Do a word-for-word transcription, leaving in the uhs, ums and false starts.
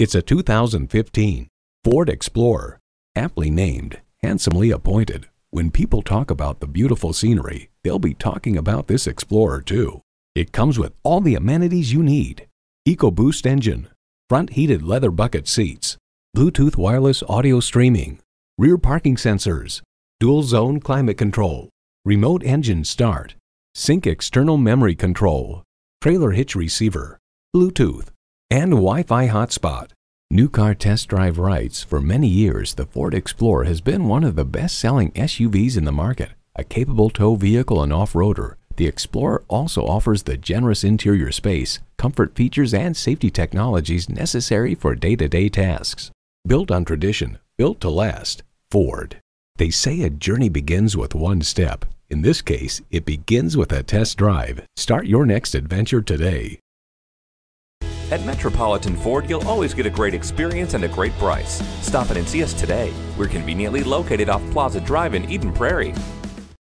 It's a two thousand fifteen Ford Explorer, aptly named, handsomely appointed. When people talk about the beautiful scenery, they'll be talking about this Explorer too. It comes with all the amenities you need: EcoBoost engine, front heated leather bucket seats, Bluetooth wireless audio streaming, rear parking sensors, dual zone climate control, remote engine start, sync external memory control, trailer hitch receiver, Bluetooth, and Wi-Fi hotspot. New car test drive writes, for many years, the Ford Explorer has been one of the best-selling S U Vs in the market. A capable tow vehicle and off-roader, the Explorer also offers the generous interior space, comfort features, and safety technologies necessary for day-to-day tasks. Built on tradition, built to last, Ford. They say a journey begins with one step. In this case, it begins with a test drive. Start your next adventure today. At Metropolitan Ford, you'll always get a great experience and a great price. Stop in and see us today. We're conveniently located off Plaza Drive in Eden Prairie.